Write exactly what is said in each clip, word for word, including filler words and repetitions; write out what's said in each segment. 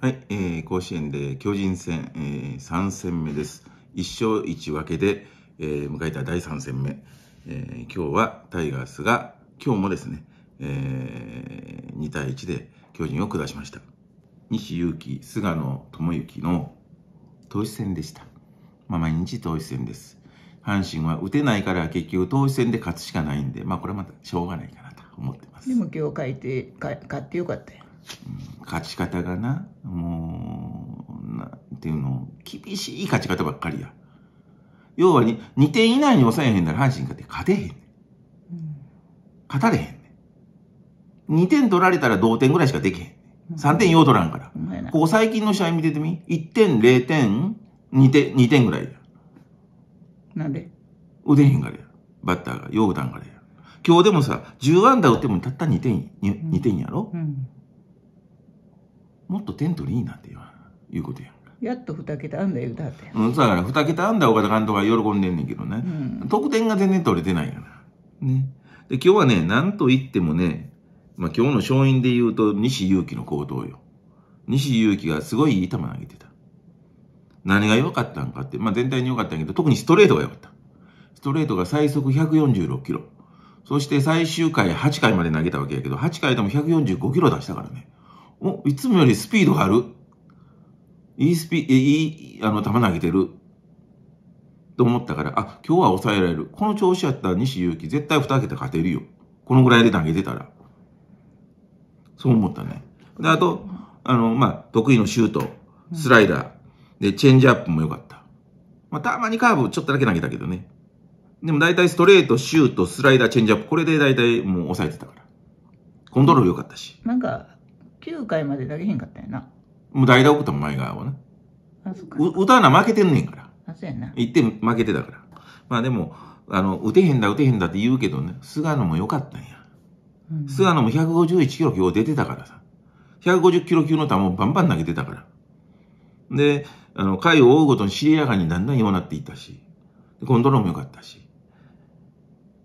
はい、えー、甲子園で巨人戦、えー、さん戦目です。いっ勝いち分けで、えー、迎えた第さん戦目、えー、今日はタイガースが今日もですね、えー、に対いちで巨人を下しました。西勇輝、菅野智之の投手戦でした。まあ、毎日投手戦です。阪神は打てないから結局投手戦で勝つしかないんで、まあこれはまたしょうがないかなと思ってます。でも今日勝って勝ってよかったよ。うん、勝ち方がな、もうなんていうの、厳しい勝ち方ばっかりや。要はににてん以内に抑えへんなら阪神勝って勝てへんねん、うん、勝たれへんねん。にてん取られたら同点ぐらいしかできへん、うん、さんてんよう取らんから、うん、ここ最近の試合見ててみ、いってんれいてんにてんにてんぐらいや。なんで打てへんからや、バッターがよう打たんからや。今日でもさ、じゅう安打打ってもたったにてん に, にてんやろ、うんうん、もっと点取りいいなっていうことやん。やっとに桁安打言うたってやん。うん、だからに桁安打岡田監督が喜んでんねんけどね、うん、得点が全然取れてないやな。ね。で、今日はね、なんといってもね、まあ、今日の勝因で言うと、西勇輝の好投よ。西勇輝がすごいいい球投げてた。何が良かったんかって、まあ、全体に良かったんやけど、特にストレートが良かった。ストレートが最速ひゃくよんじゅうろくキロ。そして最終回はち回まで投げたわけやけど、はち回でもひゃくよんじゅうごキロ出したからね。お、いつもよりスピードがある。いいスピ、いい、あの、球投げてる。と思ったから、あ、今日は抑えられる。この調子やったら西勇輝絶対に桁勝てるよ。このぐらいで投げてたら。そう思ったね。で、あと、あの、まあ、得意のシュート、スライダー、で、チェンジアップも良かった。まあ、たまにカーブちょっとだけ投げたけどね。でも大体ストレート、シュート、スライダー、チェンジアップ、これで大体もう抑えてたから。コントロール良かったし。なんか、きゅう回まで投げへんかったよな。もう代打送ったもん、前側はな。打たな負けてんねんから。あ、そうやな。いってん負けてたから。まあでも、あの、打てへんだ、打てへんだって言うけどね、菅野も良かったんや。うん、菅野もひゃくごじゅういちキロ今日出てたからさ。ひゃくごじゅうキロ級の球をバンバン投げてたから。で、あの、回を追うごとに尻上がりにだんだんようなっていったし、コントロールも良かったし。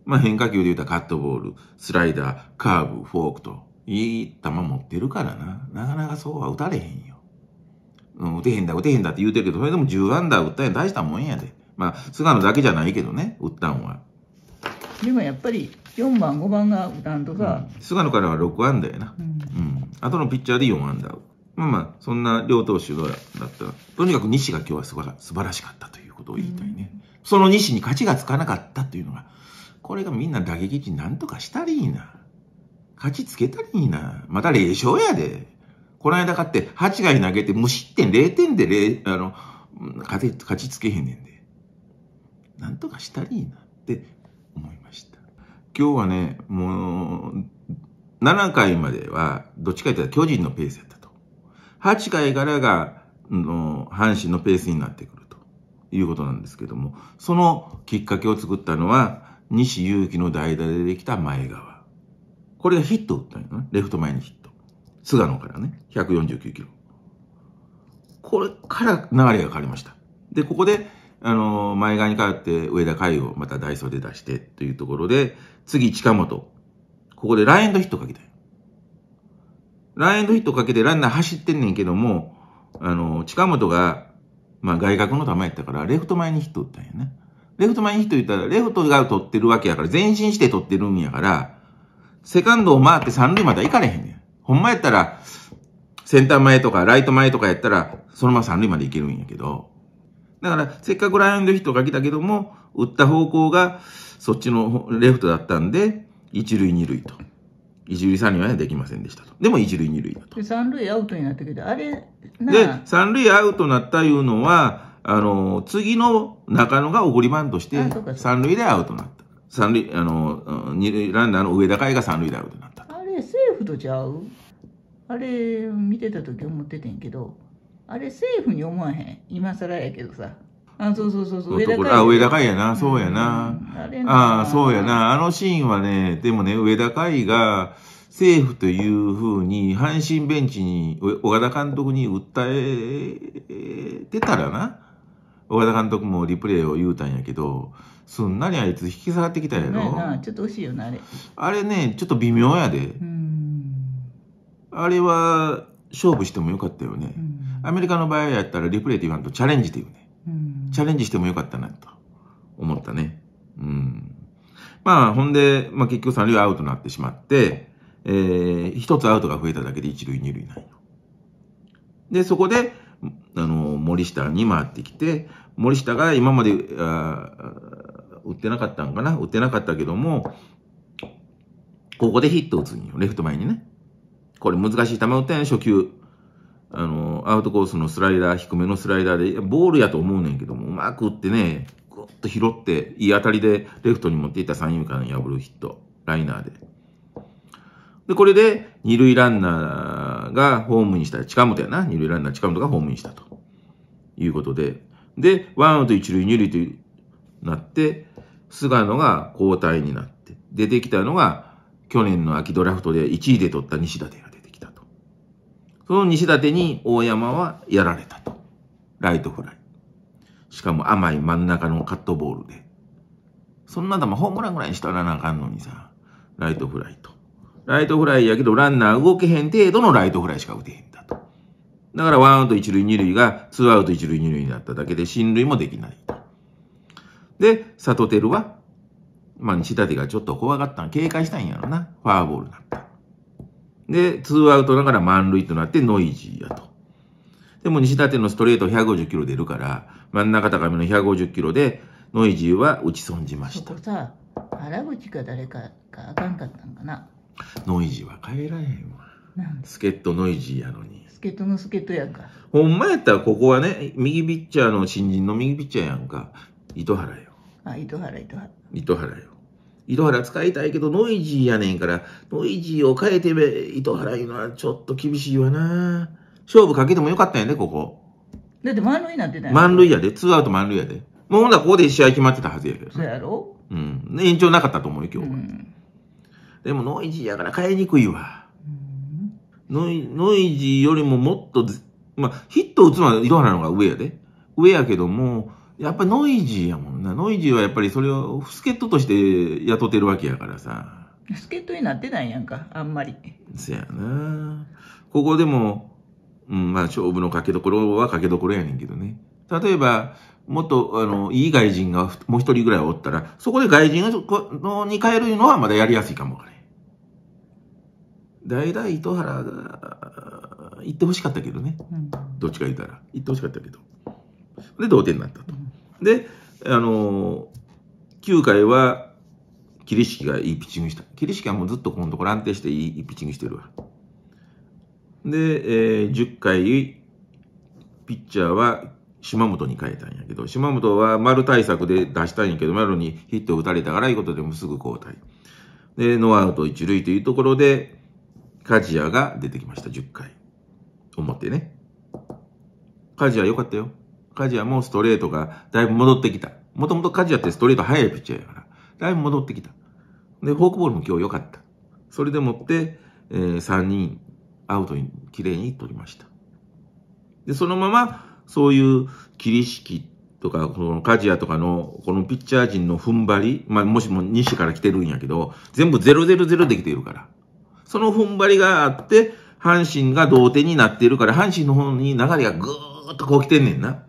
まあ変化球で言うたらカットボール、スライダー、カーブ、フォークと。いい球持ってるからな。なかなかそうは打たれへんよ。うん、打てへんだ、打てへんだって言うてるけど、それでもじゅう安打打ったんや大したもんやで。まあ、菅野だけじゃないけどね、打ったんは。でもやっぱり、よんばん、ごばんが打たんとさ、うん。菅野からはろく安打やな。うん、うん。あとのピッチャーでよん安打。まあまあ、そんな両投手だったら、とにかく西が今日はすばら、素晴らしかったということを言いたいね。うん、その西に勝ちがつかなかったっていうのが、これがみんな打撃陣なんとかしたらいいな。勝ちつけたらいいな。またれい勝やで。この間勝ってはち回投げて無失点れいてんでれい、あの、勝ち、勝ちつけへんねんで。なんとかしたらいいなって思いました。今日はね、もう、なな回まではどっちか言ったら巨人のペースやったと。はち回からが、の、阪神のペースになってくるということなんですけども、そのきっかけを作ったのは、西勇輝の代打でできた前川。これがヒット打ったんやね。レフト前にヒット。菅野からね、ひゃくよんじゅうきゅうキロ。これから流れが変わりました。で、ここで、あのー、前側に変わって、上田海をまたダイソーで出して、というところで、次、近本。ここでランエンドヒットかけたんや。ランエンドヒットかけてランナー走ってんねんけども、あのー、近本が、まあ、外角の球やったから、レフト前にヒット打ったんやね。レフト前にヒット打ったら、レフトが取ってるわけやから、前進して取ってるんやから、セカンドを回って三塁までは行かれへんねん。ほんまやったら、センター前とかライト前とかやったら、そのまま三塁まで行けるんやけど。だから、せっかくライオンドヒットが来たけども、打った方向が、そっちのレフトだったんで、一塁二塁と。一塁三塁はできませんでしたと。でも一塁二塁だと。で、三塁アウトになったけど、あれな、で、三塁アウトになったいうのは、あの、次の中野がおごりバントして、三塁でアウトになった。三塁、あの、二塁ランナーの上田海が三塁でアウトになった。あれ、セーフとちゃう？あれ、見てた時思っててんけど、あれ、セーフに思わへん。今更やけどさ。あ、そうそうそうそう。上田海。あ、上田海やな。そうやな。うん、ああ、そうやな。あのシーンはね、でもね、上田海がセーフというふうに、阪神ベンチに、岡田監督に訴えてたらな。岡田監督もリプレイを言うたんやけど、すんなりあいつ引き下がってきたやろ。なあ、ちょっと惜しいよな、あれ。あれね、ちょっと微妙やで。うん、あれは、勝負してもよかったよね、うん、アメリカの場合やったらリプレイって言わんとチャレンジって言うね、うん、チャレンジしてもよかったなと思ったね。うん、まあほんで、まあ、結局三塁アウトになってしまって、えー、ひとつアウトが増えただけで一塁二塁ないよ。でそこであの森下に回ってきて、森下が今まであ打ってなかったんかな、打ってなかったけどもここでヒット打つんよ、レフト前にね。これ難しい球打ったんや、初球あのアウトコースのスライダー、低めのスライダーでボールやと思うねんけどもうまく打ってね、ぐっと拾っていい当たりでレフトに持っていった三遊間を破るヒットライナーで、でこれで二塁ランナーがホームインした、近本やな、二塁ランナー近本がホームインしたということで、でワンアウト一塁二塁となって菅野が交代になって出てきたのが去年の秋ドラフトでいちいで取った西舘が出てきたと。その西舘に大山はやられたと。ライトフライ。しかも甘い真ん中のカットボールで。そんな球ホームランぐらいにしたらなあかんのにさ、ライトフライと。ライトフライやけどランナー動けへん程度のライトフライしか打てへんだと。だからワンアウト一塁二塁がツーアウト一塁二塁になっただけで進塁もできないと。で、里輝はまあ西舘がちょっと怖がったん、警戒したんやろな。フォアボールになった。で、ツーアウトだから満塁となってノイジーやと。でも西舘のストレートひゃくごじゅっキロ出るから、真ん中高めのひゃくごじゅっキロでノイジーは打ち損じました。そこさ、原口か誰かがあかんかったんかな。ノイジーは帰らへんわ。助っ人ノイジーやのに。助っ人の助っ人やんか。ほんまやったらここはね、右ピッチャーの新人の右ピッチャーやんか。糸原よ。あ、糸原、糸原。糸原よ。糸原使いたいけどノイジーやねんから、ノイジーを変えて糸原いうのはちょっと厳しいわな。勝負かけてもよかったんやね、ここ。だって満塁なんてない。満塁やで、ツーアウト満塁やで。もうほんならここで試合決まってたはずやけど。そうやろ、うん、ね、延長なかったと思うよ、今日は。うん、でもノイジーやから変えにくいわ。うん、ノイ、ノイジーよりももっと、まあ、ヒット打つのは糸原の方が上やで。上やけども、やっぱりノイジーやもんな。ノイジーはやっぱりそれを助っ人として雇ってるわけやからさ。助っ人になってないやんか、あんまり。そやな。ここでも、うん、まあ勝負のかけどころはかけどころやねんけどね。例えば、もっと、あの、いい外人がもう一人ぐらいおったら、そこで外人に変えるのはまだやりやすいかもわからへん。代々糸原が行ってほしかったけどね。うん、どっちか言ったら。行ってほしかったけど。で、同点になったと。で、あのー、きゅうかいは、桐敷がいいピッチングした。桐敷はもうずっとこのところ安定していい、いいピッチングしてるわ。で、えー、じゅっかい、ピッチャーは島本に変えたんやけど、島本は丸対策で出したんやけど、丸にヒットを打たれたからいうことでもすぐ交代。で、ノーアウト一塁というところで、梶谷が出てきました、じゅっかい。表ね。梶谷良かったよ。梶谷もストレートがだいぶ戻ってきた。もともと梶谷ってストレート速いピッチャーやから、だいぶ戻ってきた。で、フォークボールも今日良かった。それでもって、えー、さんにんアウトに綺麗に取りました。で、そのまま、そういう桐敷とか、この梶谷とかの、このピッチャー陣の踏ん張り、まあ、もしも西から来てるんやけど、全部ゼロゼロゼロできているから。その踏ん張りがあって、阪神が同点になっているから、阪神の方に流れがぐーっとこう来てんねんな。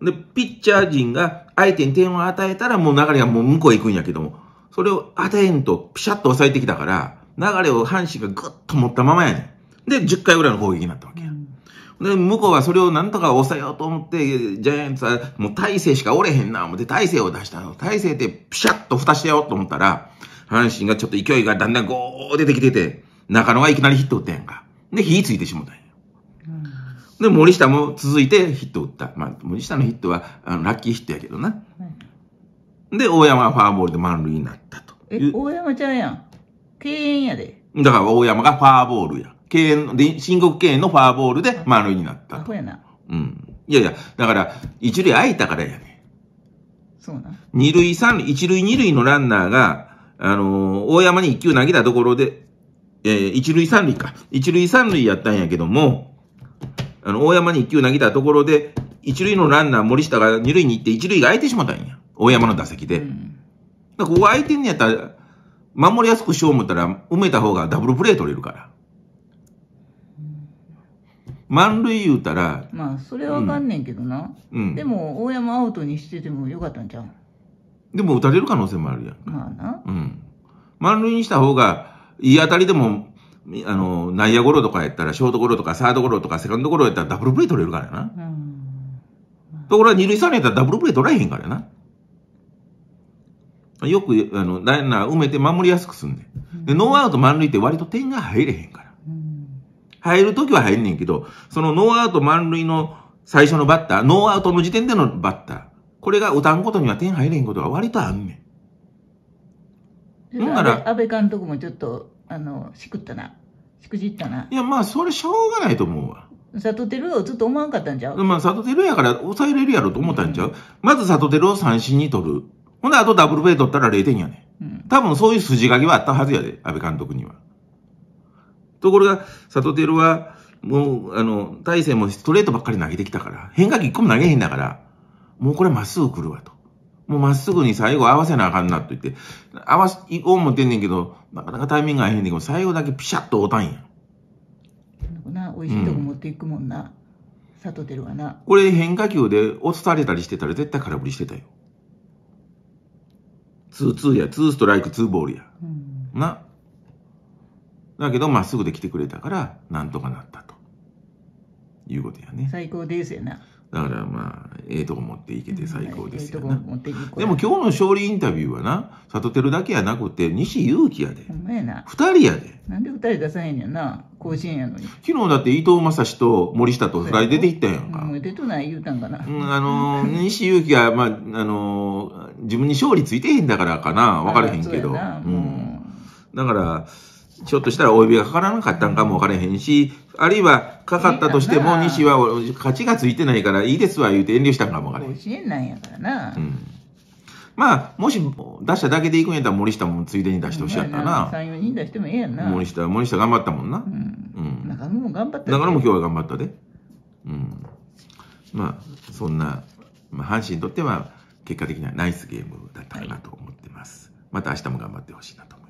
で、ピッチャー陣が相手に点を与えたらもう流れがもう向こうへ行くんやけども、それを与えんとピシャッと抑えてきたから、流れを阪神がぐっと持ったままやねん。で、じゅっかいぐらいの攻撃になったわけや。で、向こうはそれをなんとか抑えようと思って、ジャイアンツはもう大勢しかおれへんな思って大勢を出したの。大勢ってピシャッと蓋してやろうと思ったら、阪神がちょっと勢いがだんだんゴー出てきてて、中野がいきなりヒット打ったやんか。で、火ついてしもたんや。で、森下も続いてヒット打った。まあ、森下のヒットはあのラッキーヒットやけどな。うん、で、大山はフォアボールで満塁になったと。え、大山ちゃうやん。敬遠やで。だから大山がフォアボールや。敬遠で、申告敬遠のフォアボールで満塁になった。あ、そうやな。うん。いやいや、だから、一塁空いたからやね。そうな。二塁三塁、一塁二塁のランナーが、あのー、大山に一球投げたところで、えー、一塁三塁か。一塁三塁やったんやけども、あの、大山に一球投げたところで、一塁のランナー森下が二塁に行って、一塁が空いてしまったんや。大山の打席で。うん、だからここ空いてんねやったら、守りやすくしよう思ったら、埋めた方がダブルプレー取れるから。満塁言うたら、まあそれは分かんねんけどな、うん、でも大山アウトにしててもよかったんちゃう。でも打たれる可能性もあるやん。まあな、うん、満塁にした方がいい当たりでもあの内野ゴロとかやったらショートゴロとかサードゴロとかセカンドゴロやったらダブルプレー取れるからな、うん、ところが二塁三塁やったらダブルプレー取らへんからな。よくあのランナー埋めて守りやすくすんねん。でノーアウト満塁って割と点が入れへんから、入るときは入んねんけど、そのノーアウト満塁の最初のバッター、ノーアウトの時点でのバッター、これが打たんことには点入れへんことが割とあんねん。だから安倍監督もちょっとあのしくったな、しくじったな。いやまあそれしょうがないと思うわ。里輝をずっと思わんかったんちゃう。まあ里輝やから抑えれるやろと思ったんちゃう、うん、まず里輝を三振に取る、ほんであとダブルプレー取ったられいてんやね、うん、多分そういう筋書きはあったはずやで、安倍監督には。ところが、里輝は、もう、あの、大勢もストレートばっかり投げてきたから、変化球一個も投げへんだから、もうこれまっすぐ来るわと。もうまっすぐに最後合わせなあかんなと言って、合わせ、行こう思ってんねんけど、なかなかタイミングが合えへんねんけど、最後だけピシャッとおたんや。な、美味しいとこ持っていくもんな、うん、里輝はな。これ変化球で落とされたりしてたら絶対空振りしてたよ。ツーツーや、ツーストライク、ツーボールや。うん、な。だけどまっすぐで来てくれたからなんとかなったということやね。最高ですよな。だからまあええとこ持っていけて最高ですよな、うん、はい、ええとこ持っていこう。でも今日の勝利インタビューはな、里輝だけやなくて西勇輝やで。お前なふたりやで。なんでふたり出さへんやな、甲子園やのに。昨日だって伊藤将司と森下とふたり出ていったんやんか。もう出とない言うたんかな、うん、あのー、西勇輝はまああのー、自分に勝利ついてへんだからかな、分からへんけど、うん、だからちょっとしたらお呼びがかからなかったんかもわからへんし、あるいはかかったとしても西は勝ちがついてないからいいですわ言うて遠慮したんかもわからへん。甲子園なんやからな、うん、まあもし出しただけでいくんやったら森下もついでに出してほしかったな。さんよにん出してもええやんな。森下森下頑張ったもんな、うん、うん、中野も頑張った。中野も今日は頑張ったで、うん、まあそんな、まあ、阪神にとっては結果的にはナイスゲームだったかなと思ってます、はい、また明日も頑張ってほしいなと思います。